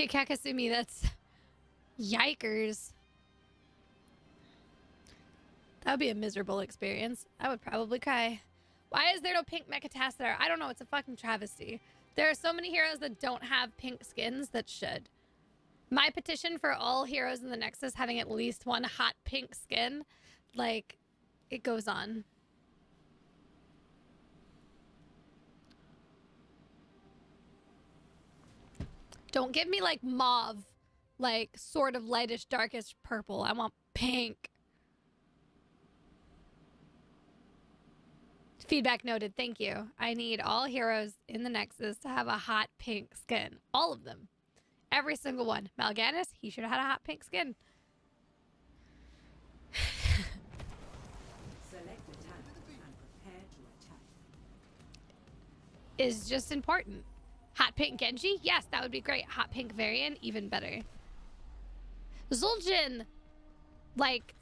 Kit Kat Kasumi, that's... Yikers. That would be a miserable experience. I would probably cry. Why is there no pink Mechataster? I don't know. It's a fucking travesty. There are so many heroes that don't have pink skins that should. My petition for all heroes in the Nexus having at least one hot pink skin, like, it goes on. Don't give me, like, mauve, like, sort of lightish, darkish purple. I want pink. Feedback noted. Thank you. I need all heroes in the Nexus to have a hot pink skin. All of them. Every single one. Mal'Ganis, he should have had a hot pink skin. Is just important. Hot pink Genji? Yes, that would be great. Hot pink Varian? Even better. Zul'jin, like,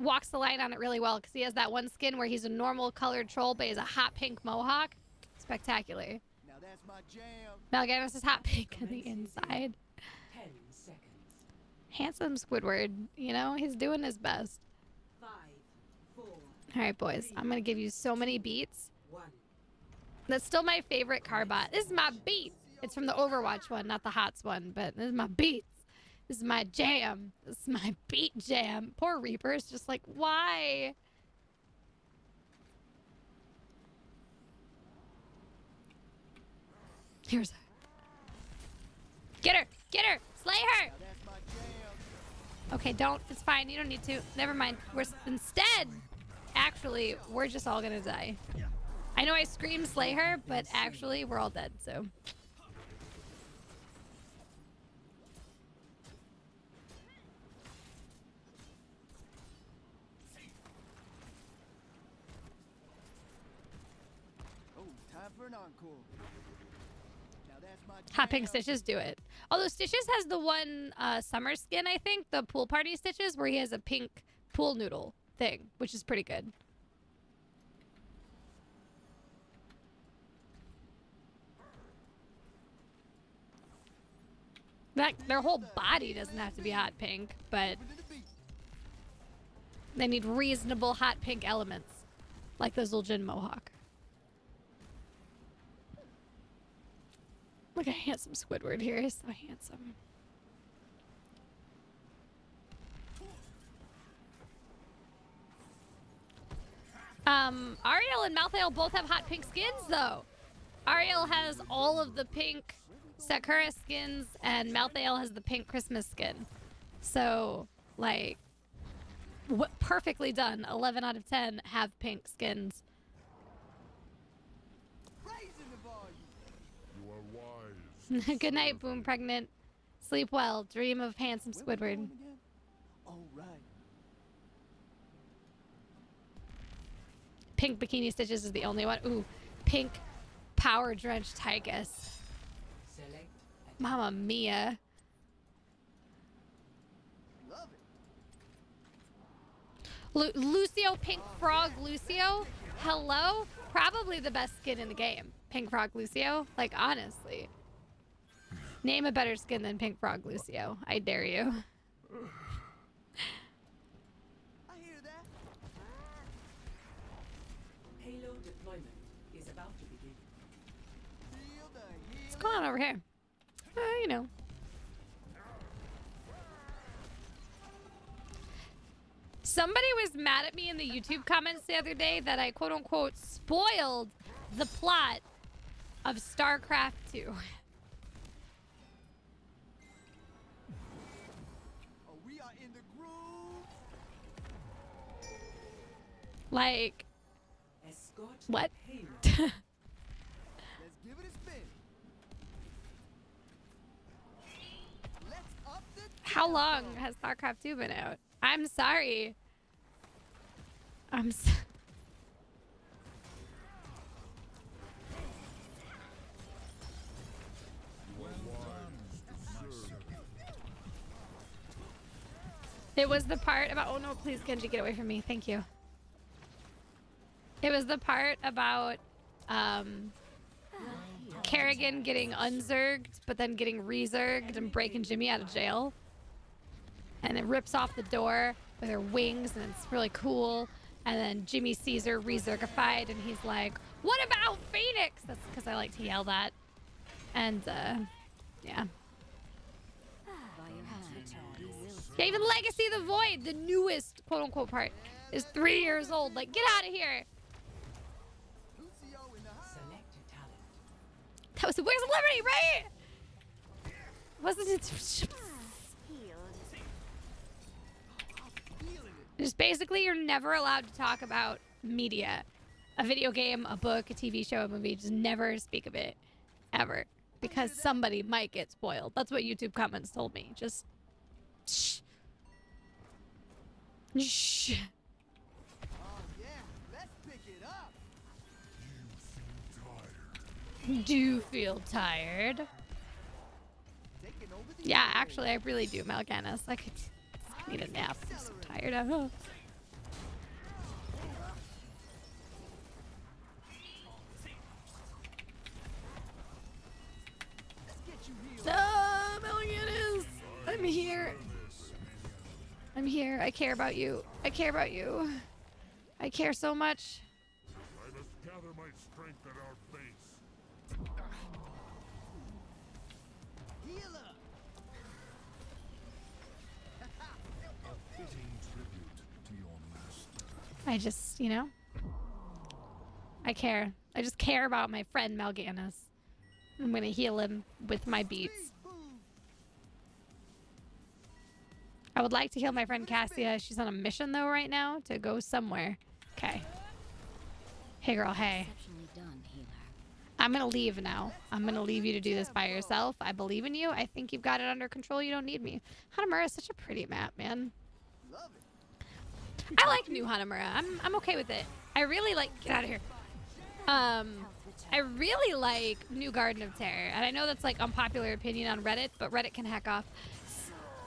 walks the line on it really well because he has that one skin where he's a normal colored troll but he's a hot pink mohawk. Spectacular. Now that's my jam. Mal'Ganis is hot pink on the inside. 10 seconds. Handsome Squidward, you know, he's doing his best. 5, 4. All right, boys, I'm gonna give you so many beats. 1. That's still my favorite Carbot. This is my beat. It's from the Overwatch one, not the HOTS one, but this is my beat. This is my jam. This is my beat jam. Poor Reaper is just like, why? Here's her. Get her! Get her! Slay her! Okay, don't. It's fine. You don't need to. Never mind. We're instead. Actually, we're just all gonna die. I know I screamed slay her, but actually, we're all dead, so... For an encore. Now that's my hot pink Stitches, do it. Although Stitches has the one summer skin, I think, the pool party Stitches, where he has a pink pool noodle thing, which is pretty good. That their whole body doesn't have to be hot pink, but they need reasonable hot pink elements, like the Zul'jin mohawk. Look at handsome Squidward here. He's so handsome. Ariel and Malthael both have hot pink skins, though. Ariel has all of the pink Sakura skins, and Malthael has the pink Christmas skin. So, like, perfectly done. 11 out of 10 have pink skins. Good night, Boom Pregnant. Sleep well. Dream of handsome Squidward. All right. Pink Bikini Stitches is the only one. Ooh, pink Power Drenched Tychus. Mamma mia. Lucio, Pink Frog Lucio. Hello? Probably the best skin in the game. Pink Frog Lucio. Like, honestly. Name a better skin than Pink Frog Lucio. I dare you. I hear that. Halo deployment is about to begin. What's going on over here? You know. Somebody was mad at me in the YouTube comments the other day that I quote unquote spoiled the plot of StarCraft 2. Like, what? Let's give it a spin. Let's up the how long has StarCraft 2 been out? I'm sorry. It was the part about, oh no, please Genji, get away from me. Thank you. It was the part about Kerrigan getting unzerged, but then getting rezerged and breaking Jimmy out of jail. And it rips off the door with her wings, and it's really cool. And then Jimmy sees her rezergified, and he's like, "What about Phoenix?" That's because I like to yell that. And yeah. Yeah, even Legacy of the Void, the newest quote-unquote part, is 3 years old. Like, get out of here. That was the Wings of Liberty, right? Wasn't it? Just basically, you're never allowed to talk about media. A video game, a book, a TV show, a movie. Just never speak of it. Ever. Because somebody might get spoiled. That's what YouTube comments told me. Just... shh. Shh. Do feel tired? Yeah, actually, I really do, Mal'Ganis. I could need a nap. I'm so tired. I don't know. No, Mal'Ganis, I'm here. I'm here. I care about you. I care about you. I care so much. I must gather my strength at our base. I just, you know, I care. I just care about my friend Mal'Ganis. I'm gonna heal him with my beats. I would like to heal my friend Cassia. She's on a mission though right now to go somewhere. Okay. Hey girl, hey. I'm gonna leave now. I'm gonna leave you to do this by yourself. I believe in you. I think you've got it under control. You don't need me. Hanamura is such a pretty map, man. I like new Hanamura. I'm okay with it. I really like... get out of here. I really like new Garden of Terror. And I know that's like unpopular opinion on Reddit, but Reddit can hack off.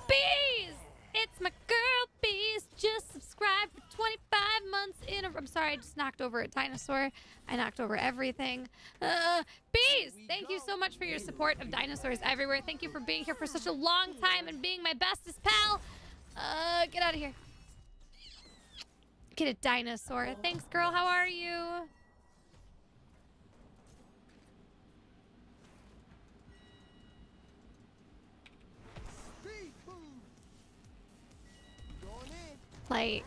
Bees! It's my girl Bees. Just subscribe for 25 months in a... I'm sorry, I just knocked over a dinosaur. I knocked over everything. Bees, thank you so much for your support of dinosaurs everywhere. Thank you for being here for such a long time and being my bestest pal. Get out of here. Get a dinosaur. Thanks, girl. How are you? Like...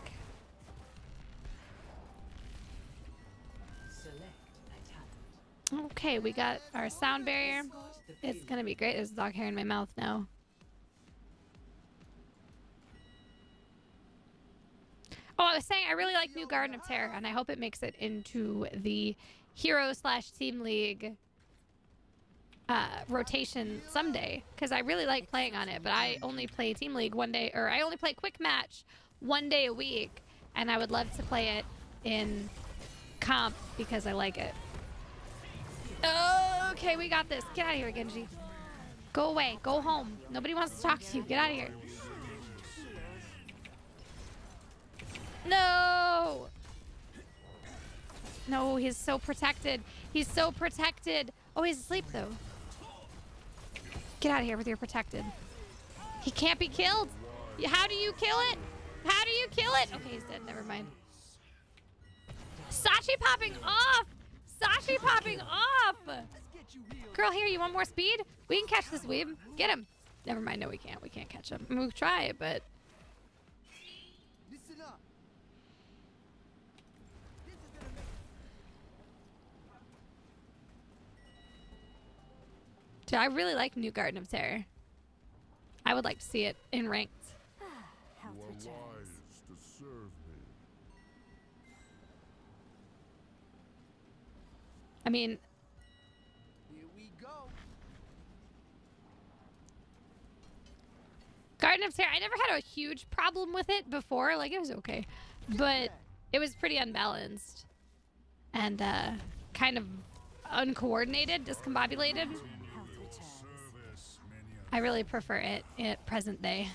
okay, we got our sound barrier. It's gonna be great. There's dog hair in my mouth now. Oh, I was saying I really like new Garden of Terror, and I hope it makes it into the hero/team league rotation someday, because I really like playing on it. But I only play team league one day, or I only play quick match one day a week, and I would love to play it in comp because I like it. Oh, okay, we got this. Get out of here, Genji. Go away. Go home. Nobody wants to talk to you. Get out of here. No! No, he's so protected. He's so protected. Oh, he's asleep, though. Get out of here with your protected. He can't be killed. How do you kill it? How do you kill it? Okay, he's dead. Never mind. Sachi popping off! Sachi popping off! Girl, here, you want more speed? We can catch this weeb. Get him. Never mind. No, we can't. We can't catch him. We'll try it, but... dude, I really like new Garden of Terror. I would like to see it in ranked. You are wise to serve me. I mean, here we go. Garden of Terror, I never had a huge problem with it before. Like, it was okay, but it was pretty unbalanced and kind of uncoordinated, discombobulated. I really prefer it at present day.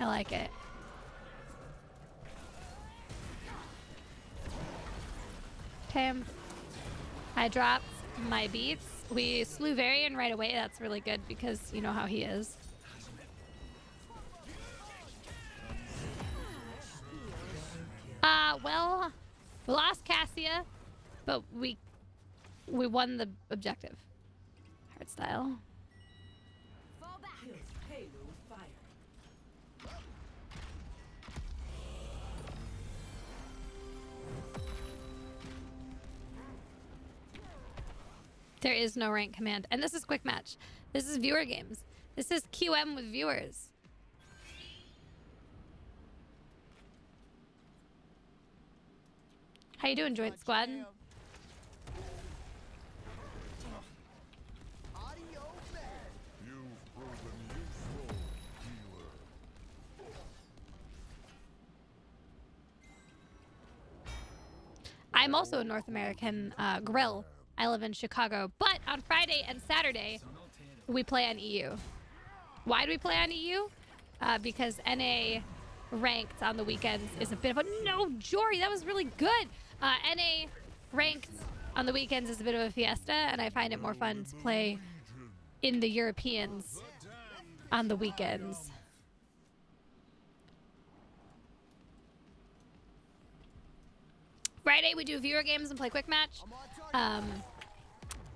I like it. Okay. I dropped my beats We slew Varian right away. That's really good because you know how he is. Well, we lost Cassia, but we won the objective. Hard style. Fall back. There is no rank command. And this is quick match. This is viewer games. This is QM with viewers. How you doing, Joint Squad? I'm also a North American grill. I live in Chicago, but on Friday and Saturday, we play on EU. Why do we play on EU? Because NA ranked on the weekends is a bit of a... No, Jory, that was really good. NA ranked on the weekends is a bit of a fiesta, and I find it more fun to play in the Europeans on the weekends. Friday, we do viewer games and play quick match.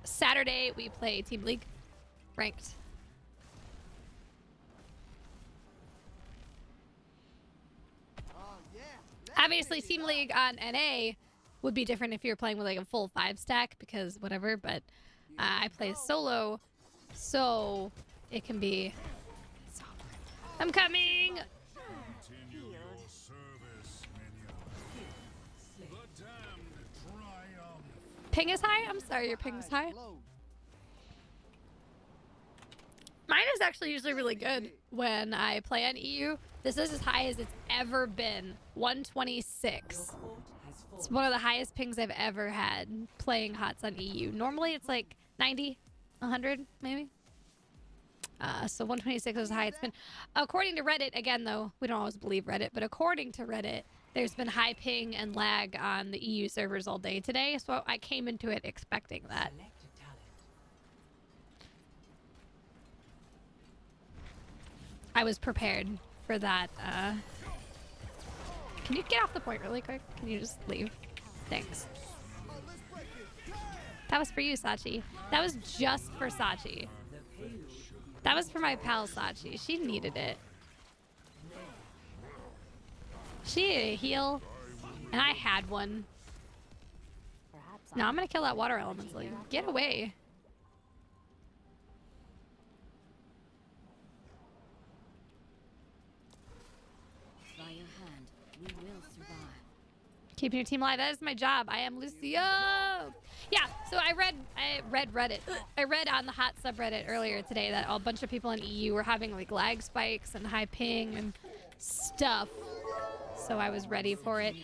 Saturday, we play Team League ranked. Obviously, Team League on NA would be different if you're playing with like a full 5-stack because whatever, but I play solo, so it can be soft. I'm coming! Ping is high? I'm sorry, your ping is high. Mine is actually usually really good when I play on EU. This is as high as it's ever been. 126. It's one of the highest pings I've ever had playing HOTS on EU. Normally it's like 90, 100 maybe. So 126 is high it's been. According to Reddit, again though, we don't always believe Reddit, but according to Reddit, there's been high ping and lag on the EU servers all day today, so I came into it expecting that. I was prepared for that. Can you get off the point really quick? Can you just leave? Thanks. That was for you, Sachi. That was just for Sachi. That was for my pal, Sachi. She needed it. She needed a heal, and I had one. No, I'm gonna kill that water elemental. Get away. By your hand, we will survive. Keeping your team alive, that is my job. I am Lucio. Yeah, so I read Reddit. I read on the hot subreddit earlier today that a bunch of people in EU were having like lag spikes and high ping and stuff. So I was ready for it.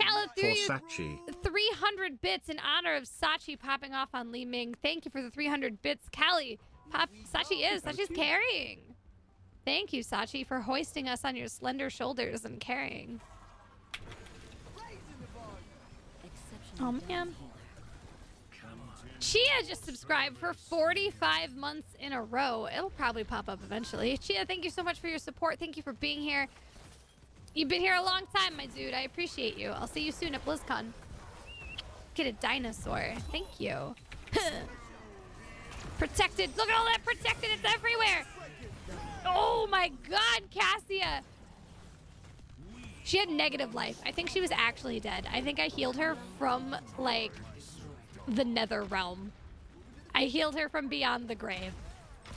Kala threw you 300 bits in honor of Sachi popping off on Li Ming. Thank you for the 300 bits. Callie, pop, Sachi's carrying. Thank you, Sachi, for hoisting us on your slender shoulders and carrying. Oh, man. Chia just subscribed for 45 months in a row. It'll probably pop up eventually. Chia, thank you so much for your support. Thank you for being here. You've been here a long time, my dude. I appreciate you. I'll see you soon at BlizzCon. Get a dinosaur. Thank you. Protected. Look at all that protected. It's everywhere. Oh my god, Cassia. She had negative life. I think she was actually dead. I think I healed her from, like, the nether realm. I healed her from beyond the grave.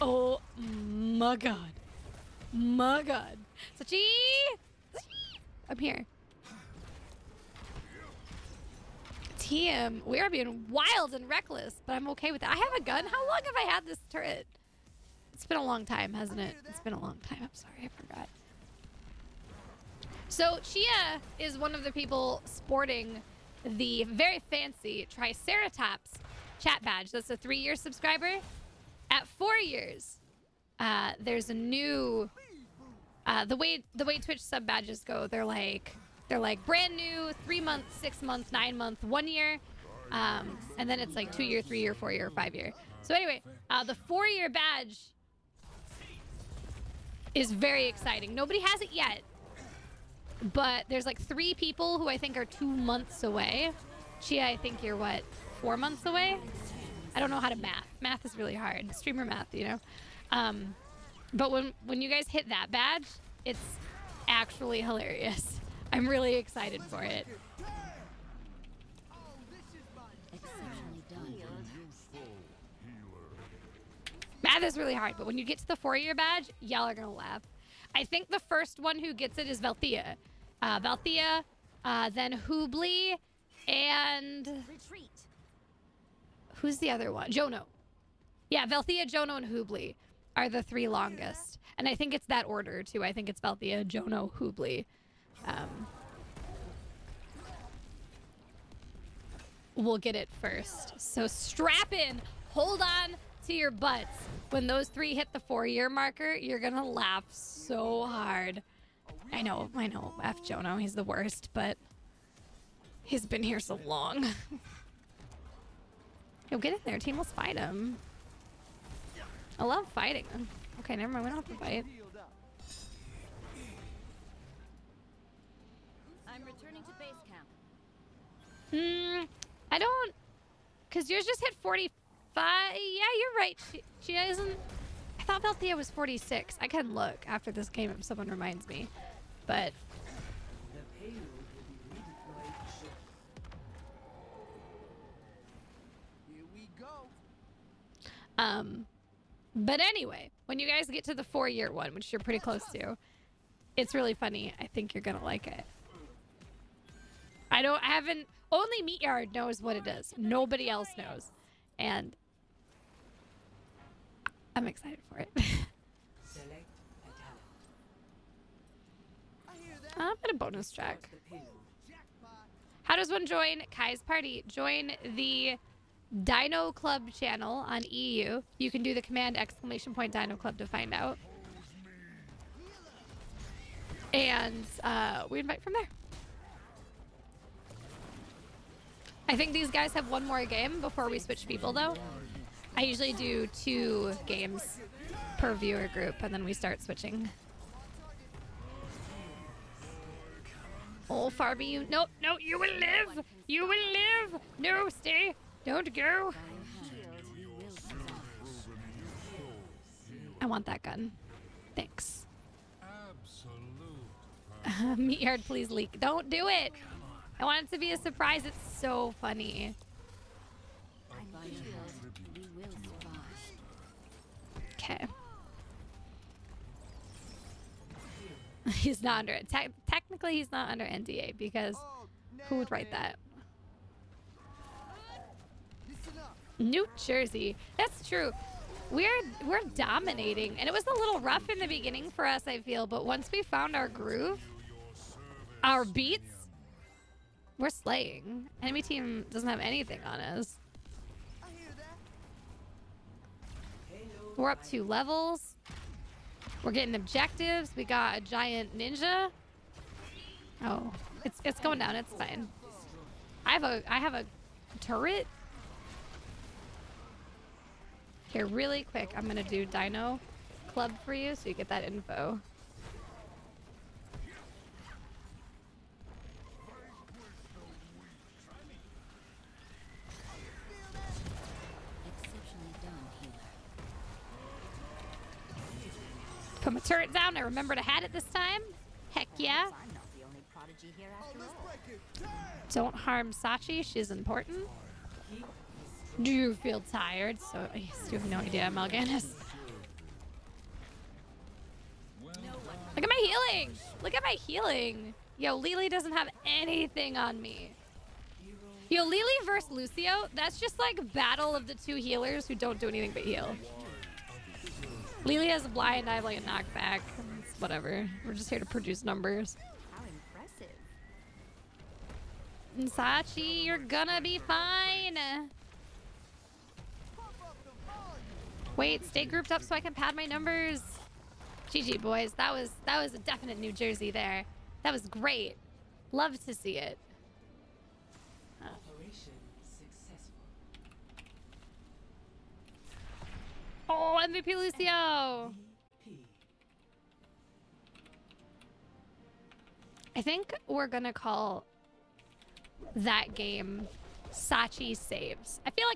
Oh my god. My god. Sachi! I'm here. TM, we are being wild and reckless, but I'm okay with that. I have a gun. How long have I had this turret? It's been a long time, hasn't it? It's been a long time. I'm sorry, I forgot. So Chia is one of the people sporting the very fancy Triceratops chat badge. That's a 3-year subscriber. At 4 years, there's a new... the way Twitch sub badges go, they're like brand new, 3 month, 6 month, 9 month, 1 year, and then it's like 2 year, 3 year, 4 year, 5 year. So anyway, the 4-year badge is very exciting. Nobody has it yet, but there's like 3 people who I think are 2 months away. Chia, I think you're what, 4 months away? I don't know how to math. Math is really hard. Streamer math, you know? But when you guys hit that badge, it's actually hilarious. I'm really excited for it. Math is really hard, but when you get to the 4-year badge, y'all are gonna laugh. I think the first one who gets it is Valthea. Then Hubly, and... Retreat. Who's the other one? Jono. Yeah, Valthea, Jono, and Hubly are the 3 longest. And I think it's that order, too. I think it's Valthea, Jono, Hubly. We'll get it first. So strap in, hold on to your butts. When those 3 hit the 4-year marker, you're gonna laugh so hard. I know, F Jono, he's the worst, but he's been here so long. Yo, get in there, team, let's fight him. I love fighting him. Okay, never mind, we don't have to fight. I'm returning to base camp. I don't, cause yours just hit 40. Yeah, you're right. She isn't... I thought Valthea was 46. I can look after this game if someone reminds me. But... But anyway, when you guys get to the 4-year one, which you're pretty close to, it's really funny. I think you're gonna like it. I haven't... Only Meatyard knows what it is. Nobody else knows. And I'm excited for it. I'm at a bonus track. How does one join Kai's party? Join the Dino Club channel on EU. You can do the command !_Dino Club to find out. And we invite from there. I think these guys have one more game before we switch people, though. I usually do 2 games per viewer group, and then we start switching. Oh, Farby, you... No, no, you will live! You will live! No, stay! Don't go! I want that gun. Thanks. Meatyard, please leak. Don't do it! I want it to be a surprise. It's so funny. Okay. He's not under it. Technically, he's not under NDA because who would write that? New Jersey. That's true. We're dominating, and it was a little rough in the beginning for us, I feel. But once we found our groove, our beats. We're slaying. Enemy team doesn't have anything on us. We're up 2 levels. We're getting objectives. We got a giant ninja. Oh, it's going down. It's fine. I have a turret. Here, really quick, I'm gonna do Dino Club for you so you get that info. Put my turret down. I remembered I had it this time. Heck yeah. Don't harm Sachi. She's important. Do you feel tired? So I still have no idea. Mal'Ganis. Look at my healing. Look at my healing. Yo, Lili doesn't have anything on me. Yo, Lili versus Lucio. That's just like battle of the 2 healers who don't do anything but heal. Lili has a blind, I have like a knockback. It's whatever. We're just here to produce numbers. How impressive. And Sachi, you're gonna be fine. Wait, stay grouped up so I can pad my numbers. GG boys, that was a definite New Jersey there. That was great. Love to see it. Oh, MVP Lucio! I think we're gonna call that game Sachi Saves. I feel like